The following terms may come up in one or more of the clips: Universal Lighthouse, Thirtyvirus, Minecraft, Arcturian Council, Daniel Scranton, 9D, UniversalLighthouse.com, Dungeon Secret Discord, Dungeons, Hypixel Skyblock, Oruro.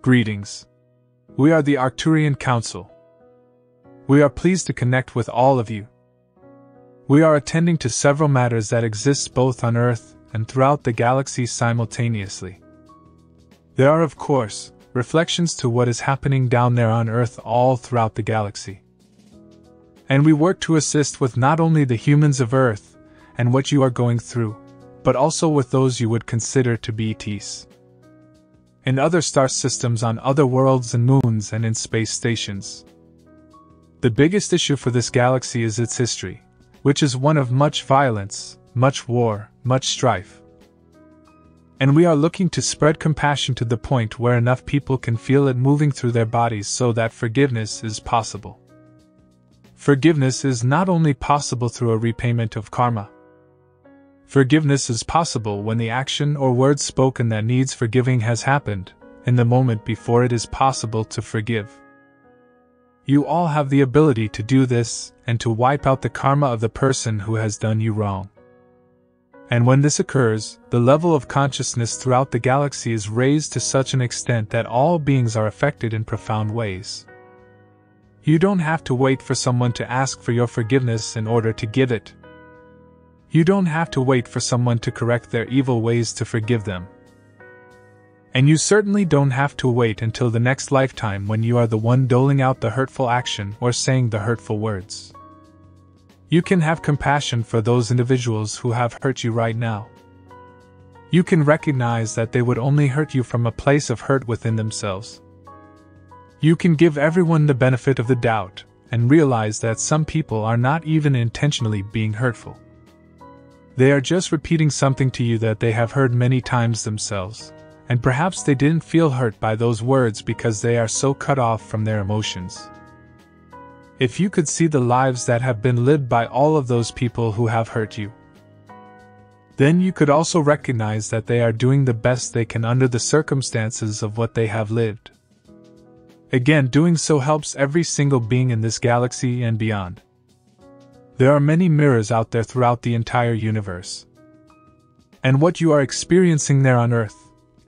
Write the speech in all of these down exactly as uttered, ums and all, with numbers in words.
Greetings. We are the Arcturian Council. We are pleased to connect with all of you. We are attending to several matters that exist both on Earth and throughout the galaxy simultaneously. There are, of course, reflections to what is happening down there on Earth all throughout the galaxy. And we work to assist with not only the humans of Earth and what you are going through, but also with those you would consider to be E Ts. In other star systems, on other worlds and moons, and in space stations. The biggest issue for this galaxy is its history, which is one of much violence, much war, much strife. And we are looking to spread compassion to the point where enough people can feel it moving through their bodies so that forgiveness is possible. Forgiveness is not only possible through a repayment of karma. Forgiveness is possible when the action or word spoken that needs forgiving has happened, in the moment before it is possible to forgive. You all have the ability to do this and to wipe out the karma of the person who has done you wrong. And when this occurs, the level of consciousness throughout the galaxy is raised to such an extent that all beings are affected in profound ways. You don't have to wait for someone to ask for your forgiveness in order to give it. You don't have to wait for someone to correct their evil ways to forgive them. And you certainly don't have to wait until the next lifetime when you are the one doling out the hurtful action or saying the hurtful words. You can have compassion for those individuals who have hurt you right now. You can recognize that they would only hurt you from a place of hurt within themselves. You can give everyone the benefit of the doubt and realize that some people are not even intentionally being hurtful. They are just repeating something to you that they have heard many times themselves, and perhaps they didn't feel hurt by those words because they are so cut off from their emotions. If you could see the lives that have been lived by all of those people who have hurt you, then you could also recognize that they are doing the best they can under the circumstances of what they have lived. Again, doing so helps every single being in this galaxy and beyond. There are many mirrors out there throughout the entire universe. And what you are experiencing there on Earth,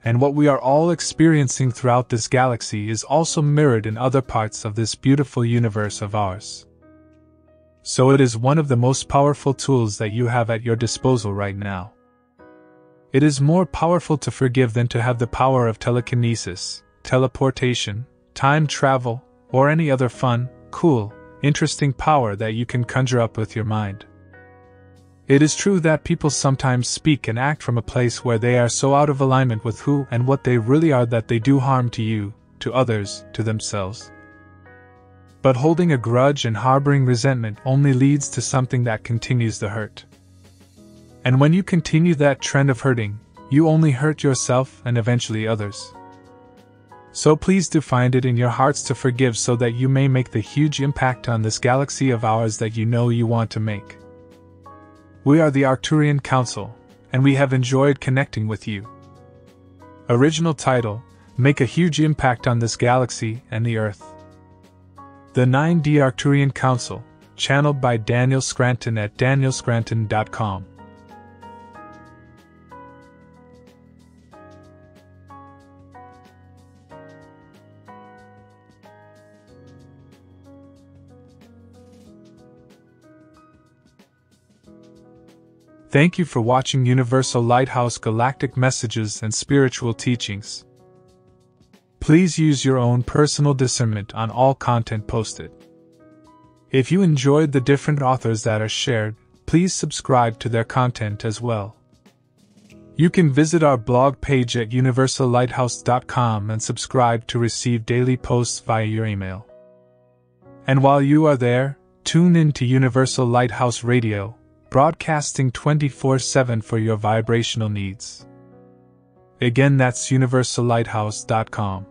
and what we are all experiencing throughout this galaxy, is also mirrored in other parts of this beautiful universe of ours. So it is one of the most powerful tools that you have at your disposal right now. It is more powerful to forgive than to have the power of telekinesis, teleportation, time travel, or any other fun, cool, interesting power that you can conjure up with your mind. It is true that people sometimes speak and act from a place where they are so out of alignment with who and what they really are that they do harm to you, to others, to themselves. But holding a grudge and harboring resentment only leads to something that continues the hurt. And when you continue that trend of hurting, you only hurt yourself and eventually others. So please do find it in your hearts to forgive so that you may make the huge impact on this galaxy of ours that you know you want to make. We are the Arcturian Council, and we have enjoyed connecting with you. Original title: Make a Huge Impact on This Galaxy and the Earth. The nine D Arcturian Council, channeled by Daniel Scranton at daniel scranton dot com. Thank you for watching Universal Lighthouse Galactic Messages and Spiritual Teachings. Please use your own personal discernment on all content posted. If you enjoyed the different authors that are shared, please subscribe to their content as well. You can visit our blog page at universal lighthouse dot com and subscribe to receive daily posts via your email. And while you are there, tune in to Universal Lighthouse Radio, broadcasting twenty-four seven for your vibrational needs. Again, that's universal lighthouse dot com.